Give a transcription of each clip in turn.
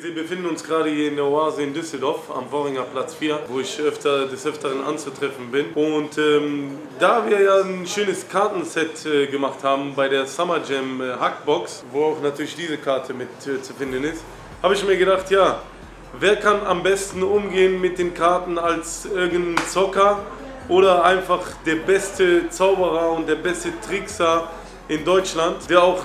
Wir befinden uns gerade hier in der Oase in Düsseldorf am Worringer Platz 4, wo ich des Öfteren anzutreffen bin. Und da wir ja ein schönes Kartenset gemacht haben bei der Summer Jam Hackbox, wo auch natürlich diese Karte mit zu finden ist, habe ich mir gedacht, ja, wer kann am besten umgehen mit den Karten als irgendein Zocker oder einfach der beste Zauberer und der beste Trickser in Deutschland, der auch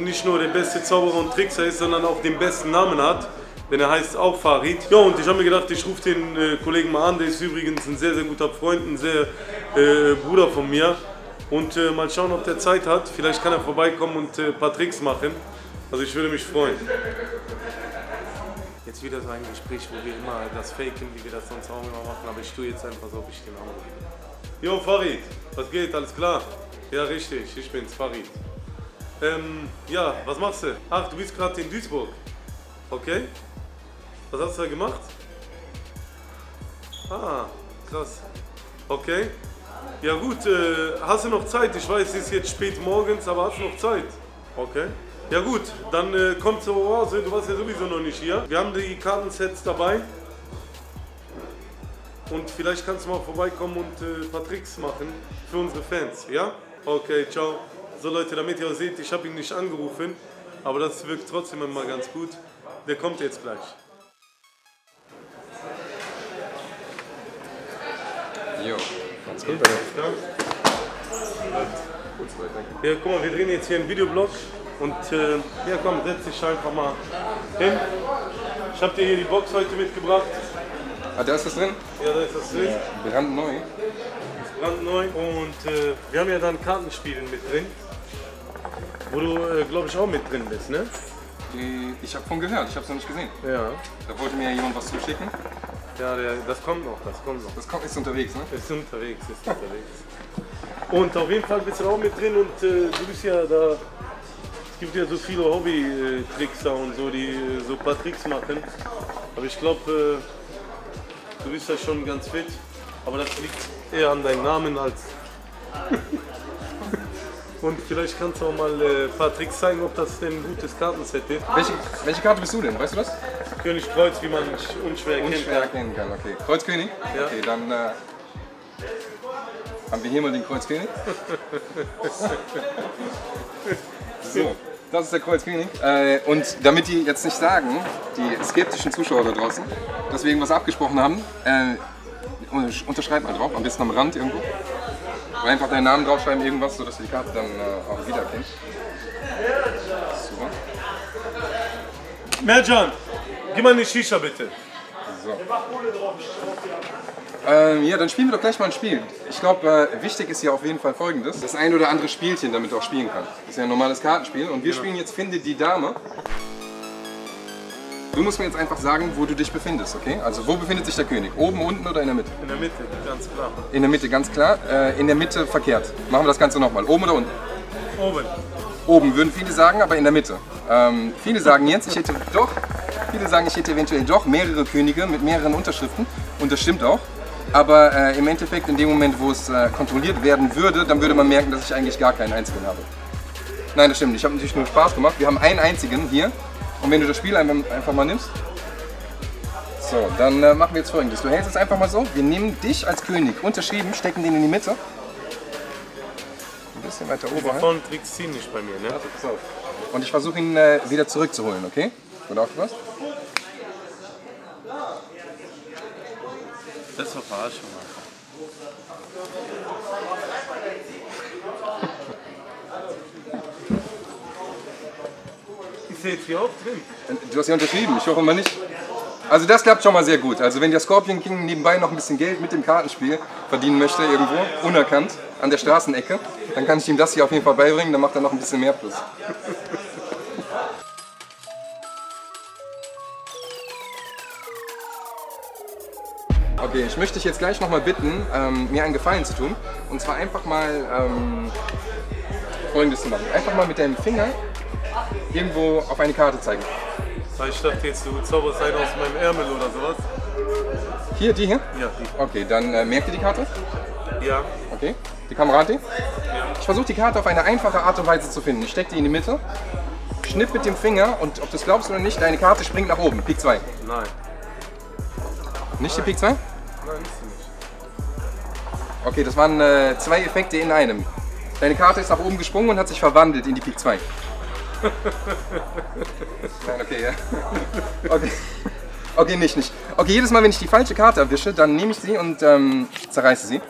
nicht nur der beste Zauberer und Trickser ist, sondern auch den besten Namen hat, denn er heißt auch Farid. Ja, und ich habe mir gedacht, ich rufe den Kollegen mal an, der ist übrigens ein sehr, sehr guter Freund, ein sehr Bruder von mir. Und mal schauen, ob der Zeit hat, vielleicht kann er vorbeikommen und ein paar Tricks machen, also ich würde mich freuen. Jetzt wieder so ein Gespräch, wo wir immer das faken, wie wir das sonst auch immer machen, aber ich tue jetzt einfach so, ob ich den anrufe. Jo Farid, was geht, alles klar? Ja, richtig, ich bin's, Farid. Ja, was machst du? Ach, du bist gerade in Duisburg. Okay. Was hast du da gemacht? Ah, krass. Okay. Ja gut, hast du noch Zeit? Ich weiß, es ist jetzt spät morgens, aber hast du noch Zeit? Okay. Ja gut, dann komm zur Oase, du warst ja sowieso noch nicht hier. Wir haben die Kartensets dabei. Und vielleicht kannst du mal vorbeikommen und ein paar Tricks machen für unsere Fans, ja? Okay, ciao. So Leute, damit ihr auch seht, ich habe ihn nicht angerufen, aber das wirkt trotzdem immer ganz gut. Der kommt jetzt gleich. Jo, ganz gut. Ja, guck mal, wir drehen jetzt hier einen Videoblog und ja komm, setz dich einfach mal hin. Ich habe dir hier die Box heute mitgebracht. Ah, da ist das drin? Ja, da ist das drin. Ja. Brandneu. Brandneu. Und wir haben ja dann Kartenspielen mit drin, wo du, glaube ich, auch mit drin bist, ne? Ich habe von gehört, ich habe es noch nicht gesehen. Ja. Da wollte mir ja jemand was zuschicken. Ja, das kommt noch, das kommt noch. Ist unterwegs, ne? Ist unterwegs, ist unterwegs. Und auf jeden Fall bist du auch mit drin und du bist ja da... Es gibt ja so viele Hobby-Trickser und so, die so ein paar Tricks machen. Aber ich glaube... Du bist ja schon ganz fit, aber das liegt eher an deinem Namen als... Und vielleicht kannst du auch mal ein paar Tricks zeigen, ob das denn ein gutes Kartenset ist. Welche Karte bist du denn? Weißt du das? König Kreuz, wie man unschwer erkennen kann. Okay. Kreuzkönig? Ja. Okay, dann haben wir hier mal den Kreuzkönig. So. Das ist der Kreuzkönig. Und damit die jetzt nicht sagen, die skeptischen Zuschauer da draußen, dass wir irgendwas abgesprochen haben, unterschreibt mal drauf, am besten am Rand irgendwo. Oder einfach deinen Namen draufschreiben, irgendwas, sodass du die Karte dann auch wiedererkennen. So. Mercan, gib mal eine Shisha bitte. So. Ja, dann spielen wir doch gleich mal ein Spiel. Ich glaube, wichtig ist hier auf jeden Fall Folgendes. Das ein oder andere Spielchen, damit du auch spielen kannst. Das ist ja ein normales Kartenspiel und wir spielen jetzt Finde die Dame. Du musst mir jetzt einfach sagen, wo du dich befindest, okay? Also wo befindet sich der König? Oben, unten oder in der Mitte? In der Mitte, ganz klar. In der Mitte, ganz klar. In der Mitte verkehrt. Machen wir das Ganze nochmal. Oben oder unten? Oben. Oben, würden viele sagen, aber in der Mitte. Viele sagen jetzt, Viele sagen, ich hätte eventuell doch mehrere Könige mit mehreren Unterschriften und das stimmt auch. Aber im Endeffekt in dem Moment, wo es kontrolliert werden würde, dann würde man merken, dass ich eigentlich gar keinen einzigen habe. Nein, das stimmt nicht. Ich habe natürlich nur Spaß gemacht. Wir haben einen einzigen hier und wenn du das Spiel einfach mal nimmst, so, dann machen wir jetzt Folgendes. Du hältst es einfach mal so. Wir nehmen dich als König, unterschrieben, stecken den in die Mitte. Ein bisschen weiter oben. Die vollen Tricks ziehen nicht bei mir, ne? Also, pass auf. Und ich versuche ihn wieder zurückzuholen, okay? Gut aufgepasst. Das war Verarschung. Ist der jetzt hier auch drin? Du hast ja unterschrieben, ich hoffe mal nicht. Also das klappt schon mal sehr gut. Also wenn der Scorpion King nebenbei noch ein bisschen Geld mit dem Kartenspiel verdienen möchte, irgendwo, unerkannt, an der Straßenecke, dann kann ich ihm das hier auf jeden Fall beibringen, dann macht er noch ein bisschen mehr Plus. Okay, ich möchte dich jetzt gleich nochmal bitten, mir einen Gefallen zu tun. Und zwar einfach mal Folgendes zu machen. Einfach mal mit deinem Finger irgendwo auf eine Karte zeigen. Ich dachte jetzt, du zauberst einen aus meinem Ärmel oder sowas. Hier, die hier? Ja, die. Okay, dann merkt ihr die Karte? Ja. Okay, die Kamerad? Ja. Ich versuche die Karte auf eine einfache Art und Weise zu finden. Ich stecke die in die Mitte. Schnipp mit dem Finger und ob du es glaubst oder nicht, deine Karte springt nach oben. Pik 2. Nein. Nicht die Pik 2? Nein, nicht die nicht. Okay, das waren zwei Effekte in einem. Deine Karte ist nach oben gesprungen und hat sich verwandelt in die Pik 2. Nein, okay, ja. Okay. Okay, nicht. Okay, jedes Mal, wenn ich die falsche Karte erwische, dann nehme ich sie und zerreiße sie.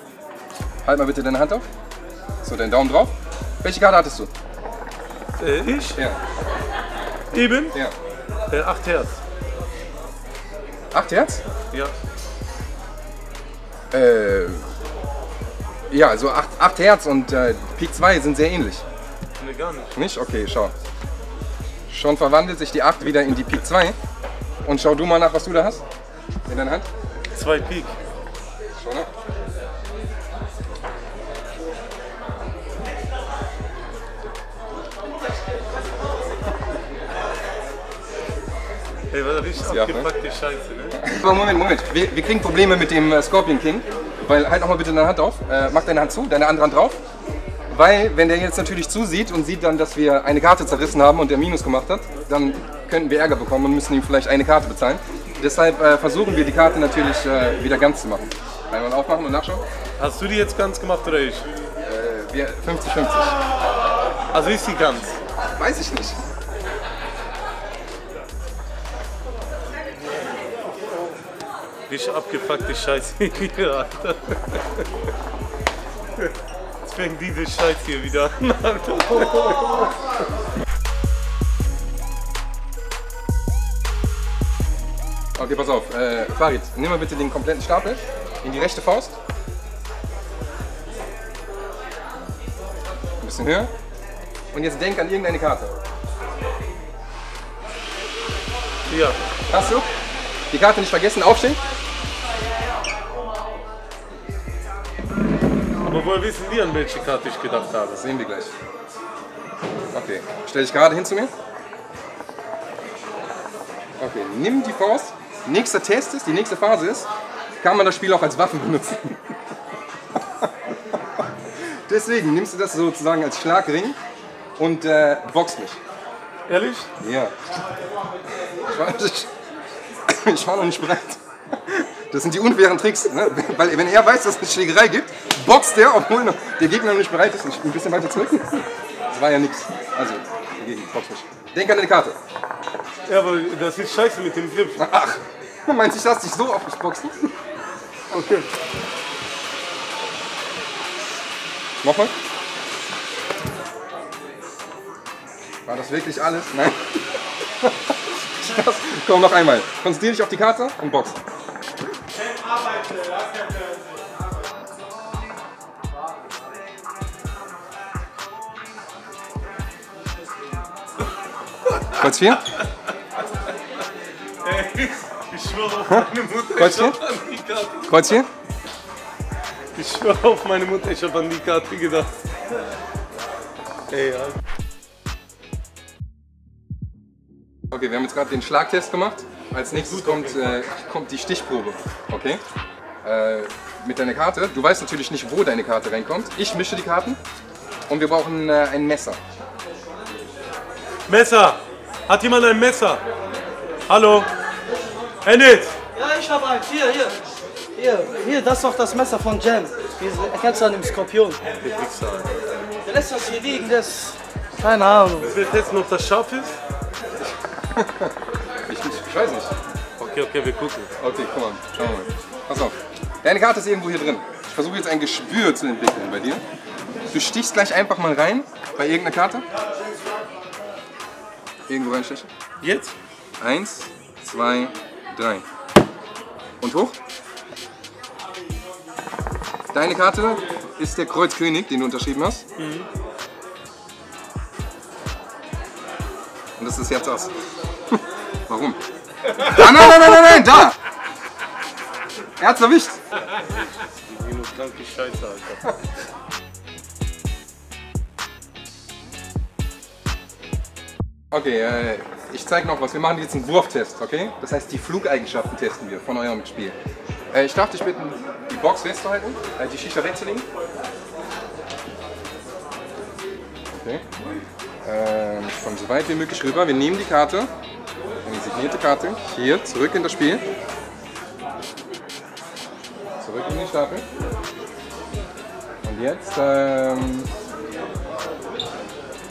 Halt mal bitte deine Hand auf. So, deinen Daumen drauf. Welche Karte hattest du? Ich? Ja. Eben? Ja. 8 Herz. 8 Herz? Ja. Ja, also 8 Herz und Pik 2 sind sehr ähnlich. Nee, gar nicht. Nicht? Okay, schau. Schon verwandelt sich die 8 wieder in die Pik 2. Und schau du mal nach, was du da hast. In deiner Hand. 2 Pik. Schau nach. Ey, war das richtig abgefuckte Scheiße, ne? Aber Moment. Wir kriegen Probleme mit dem Scorpion King. Weil, halt nochmal bitte deine Hand auf. Mach deine Hand zu, deine andere Hand drauf. Weil, wenn der jetzt natürlich zusieht und sieht dann, dass wir eine Karte zerrissen haben und der Minus gemacht hat, dann könnten wir Ärger bekommen und müssen ihm vielleicht eine Karte bezahlen. Deshalb versuchen wir die Karte natürlich wieder ganz zu machen. Einmal aufmachen und nachschauen. Hast du die jetzt ganz gemacht oder ich? 50-50. Also ist die ganz? Weiß ich nicht. Richtig abgefuckte Scheiße hier, Alter. Jetzt fängt diese Scheiße hier wieder an, Alter. Okay, pass auf. Farid, nimm mal bitte den kompletten Stapel in die rechte Faust. Ein bisschen höher. Und jetzt denk an irgendeine Karte. Ja. Hast du? Die Karte nicht vergessen, aufstehen. Aber woher wissen die, an welche Karte ich gedacht habe? Das sehen wir gleich. Okay, stell dich gerade hin zu mir. Okay, nimm die Faust. Nächster Test ist, die nächste Phase ist, kann man das Spiel auch als Waffen benutzen. Deswegen nimmst du das sozusagen als Schlagring und boxt mich. Ehrlich? Ja. Ich war noch nicht bereit. Das sind die unfairen Tricks. Ne? Weil wenn er weiß, dass es eine Schlägerei gibt, boxt der, obwohl der Gegner noch nicht bereit ist. Ein bisschen weiter zurück. Das war ja nichts. Also, dagegen, boxt mich. Denk an deine Karte. Ja, aber das ist scheiße mit dem Flip. Ach, meinst du, ich lasse dich so auf mich boxen? Okay. Nochmal. War das wirklich alles? Nein. Das. Komm, noch einmal. Konzentrier dich auf die Karte und box. Kreuz 4? Ich schwöre auf meine Mutter, ich hab an die Karte gedacht. Kreuz 4? Ich schwöre auf meine Mutter, ich hab an die Karte gedacht. Ey, Alter. Okay, wir haben jetzt gerade den Schlagtest gemacht. Als nächstes kommt die Stichprobe. Okay? Mit deiner Karte. Du weißt natürlich nicht, wo deine Karte reinkommt. Ich mische die Karten und wir brauchen ein Messer. Messer! Hat jemand ein Messer? Hallo? Enid! Ja, ich habe eins. Hier, das ist doch das Messer von Jam. Erkennst du an dem Skorpion? Der lässt das hier liegen, das. Keine Ahnung. Wir testen, ob das scharf ist. Ich weiß nicht. Okay, wir gucken. Okay, guck mal. Schau mal. Pass auf. Deine Karte ist irgendwo hier drin. Ich versuche jetzt ein Gespür zu entwickeln bei dir. Du stichst gleich einfach mal rein bei irgendeiner Karte. Irgendwo reinstechen. Jetzt? 1, 2, 3. Und hoch. Deine Karte ist der Kreuzkönig, den du unterschrieben hast. Mhm. Und das ist jetzt aus. Warum? Ah, nein, da! Er hat's erwischt! Die Minus kranke Scheiße, Alter. Okay, ich zeig noch was. Wir machen jetzt einen Wurftest, okay? Das heißt, die Flugeigenschaften testen wir von eurem Spiel. Ich darf dich bitten, die Box festzuhalten, die Shisha wegzulegen. Okay. von so weit wie möglich rüber. Wir nehmen die Karte, eine signierte Karte, hier zurück in das Spiel. Zurück in den Stapel. Und jetzt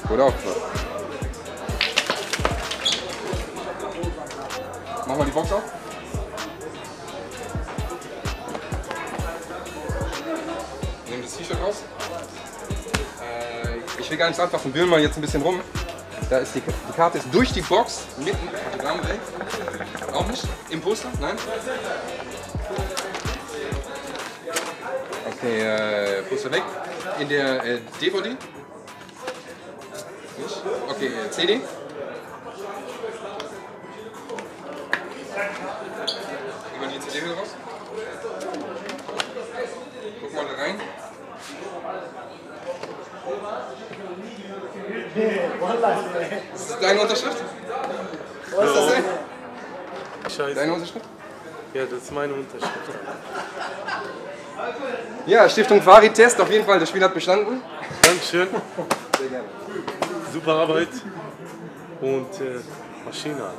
gute Aufgabe. Machen wir die Box auf. Nehmen das T-Shirt raus. Ich will gar nichts anfassen, wir mal jetzt ein bisschen rum. Da ist die Karte ist durch die Box, mitten im Rahmen weg. Auch nicht? Im Poster? Nein? Okay, Poster weg. In der DVD? Nicht? Okay, CD? Über die CD wieder raus. Guck mal da rein. Ist das deine Unterschrift? Was ist das denn? Scheiße. Deine Unterschrift? Ja, das ist meine Unterschrift. Ja, Stiftung Varitest, auf jeden Fall, das Spiel hat bestanden. Dankeschön. Sehr gerne. Super Arbeit und Maschine.